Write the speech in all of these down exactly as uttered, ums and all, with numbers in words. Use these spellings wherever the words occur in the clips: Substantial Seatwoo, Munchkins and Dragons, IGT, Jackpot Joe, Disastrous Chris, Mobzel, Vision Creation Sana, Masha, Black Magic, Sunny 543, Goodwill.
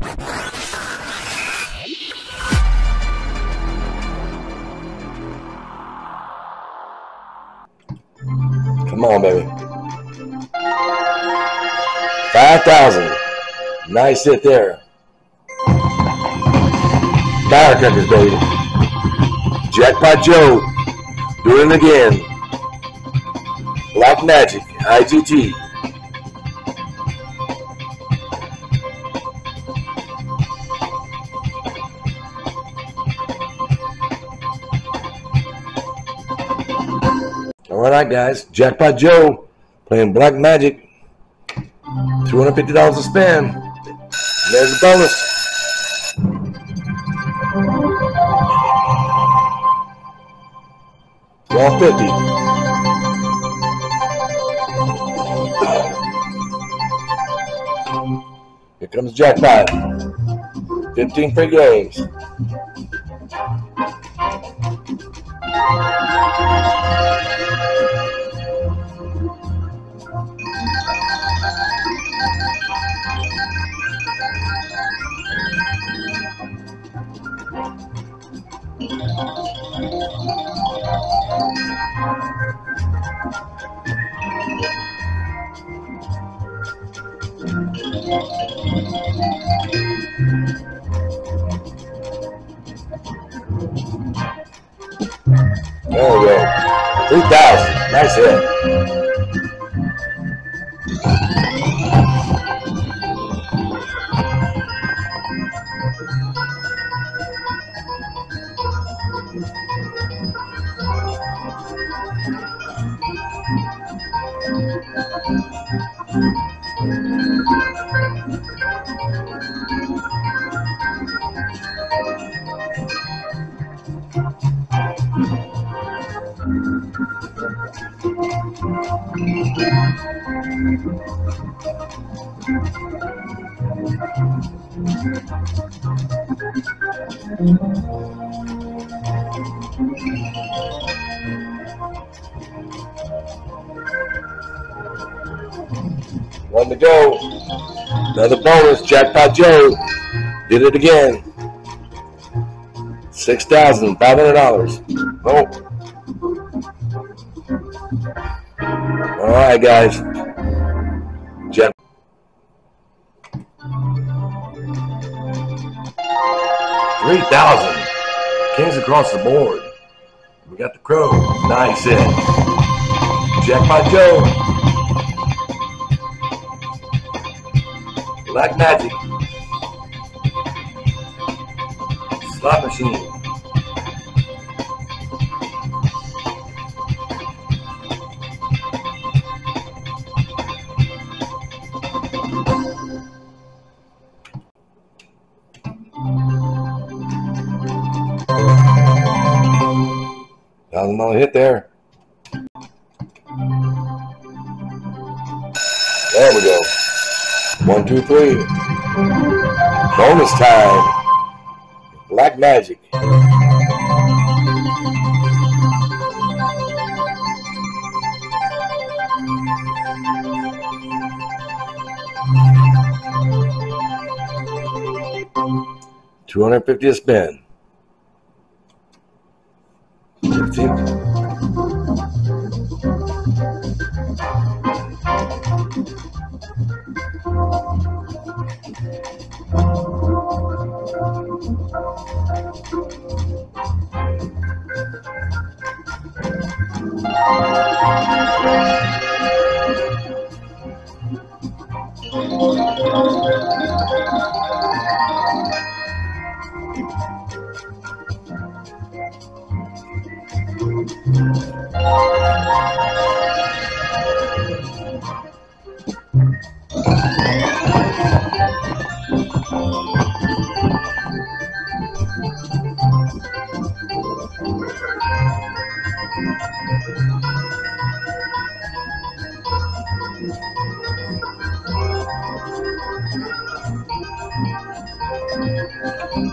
Come on, baby. five thousand. Nice hit there. Firecrackers, baby. Jackpot Joe. Doing it again. Black Magic. I G T. Alright, guys, Jackpot Joe playing Black Magic. two hundred fifty dollars a spin. There's a bonus. one fifty. Here comes Jackpot. fifteen free games. There we go. three thousand. Nice hit. One to go. Another bonus. Jackpot Joe did it again. Six thousand five hundred dollars. Oh. All right, guys. Jack. Three thousand. Kings across the board. We got the crow. Nice hit. Jackpot Joe. Black Magic. Slot machine. Thousand dollar hit there. There we go. One, two, three. Bonus time. Black Magic. Two hundred fifty a spin.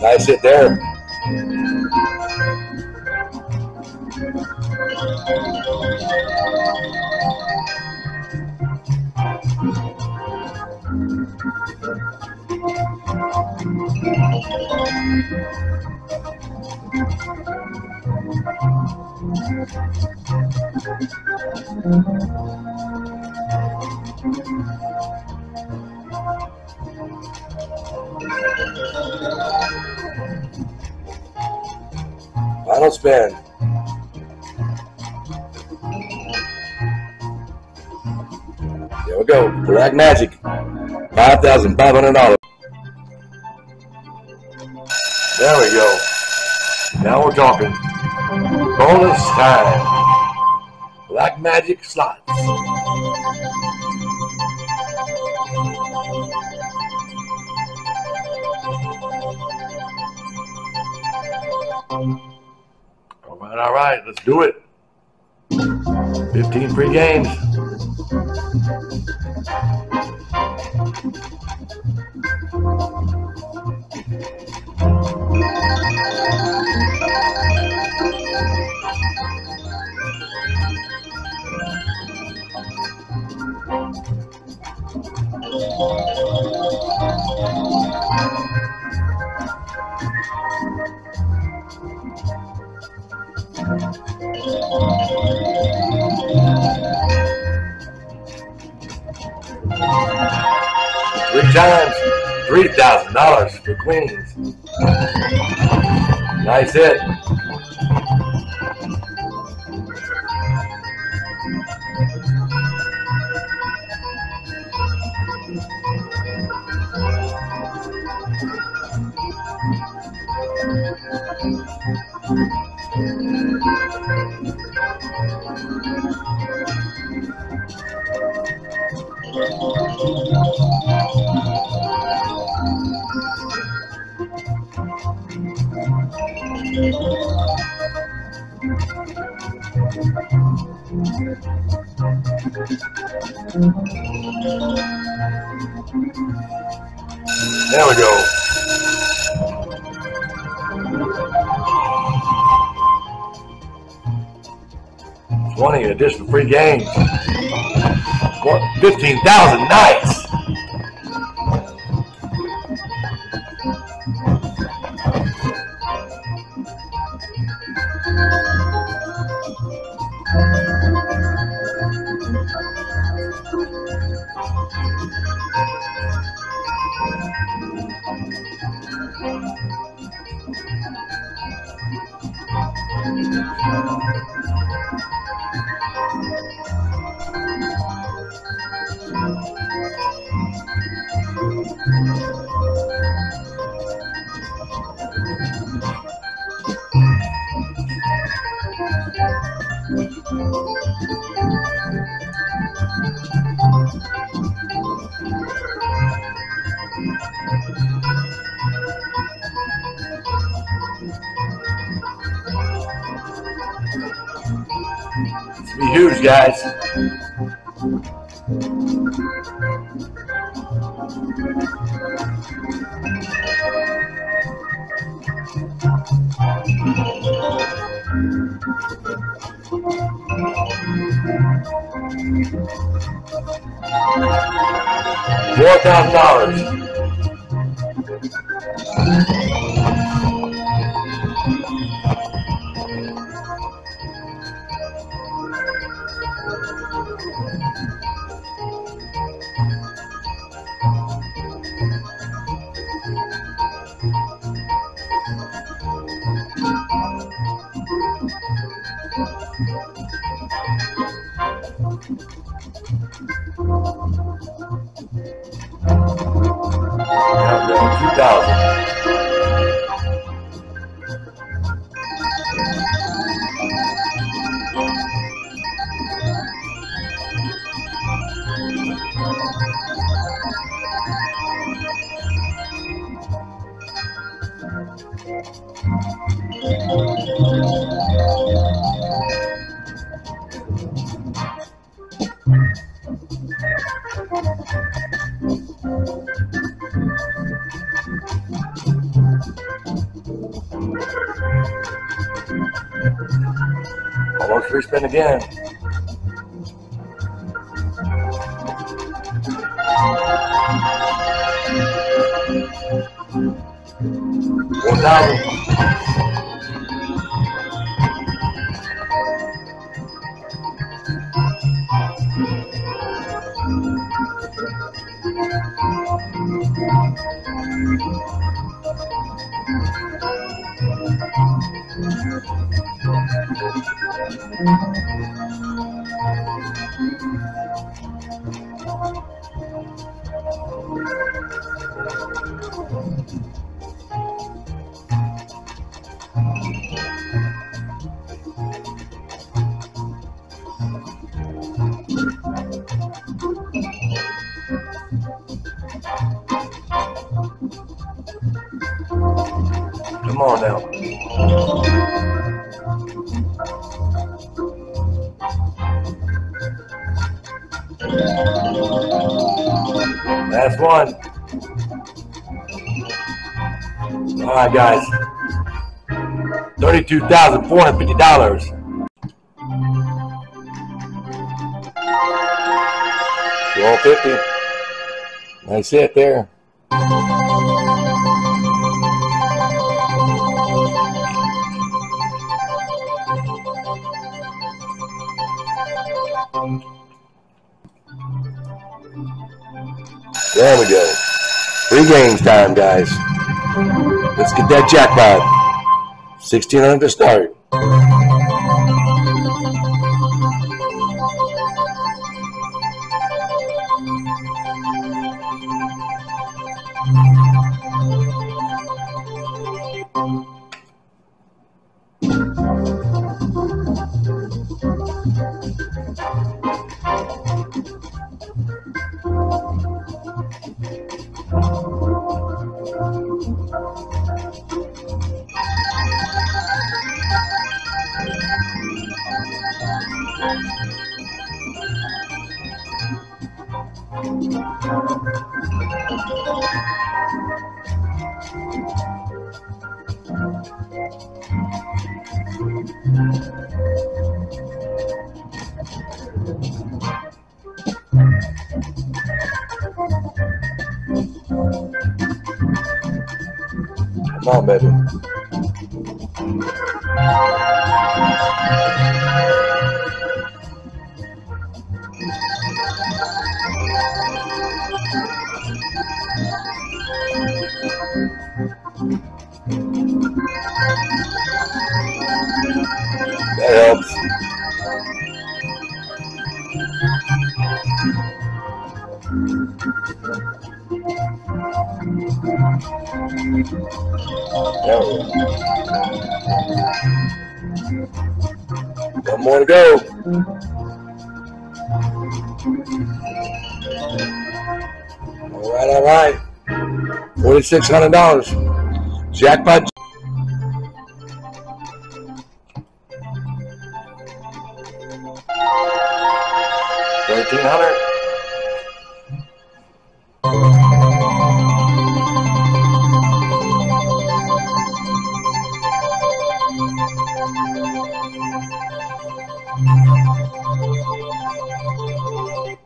Nice hit there. Final spin. There we go. Black Magic. Five thousand five hundred dollars. There we go. Now we're talking. Bonus time. Black Magic slots. All right, all right, let's do it. Fifteen free games. Three times, three thousand dollars for Queens. Nice hit. There we go. twenty additional free games. fifteen thousand nights. Be huge, guys. Four thousand dollars. Almost free spin again. bravo. Come on now. That's one. All right, guys. Thirty-two thousand four hundred fifty dollars. Twelve fifty. That's it there. There we go. Free games time, guys. Let's get that jackpot. sixteen hundred to start. Come on, baby. That helps. One more to go. All right, all right. Forty-six hundred dollars. Jackpot. Thirteen hundred. Thank you.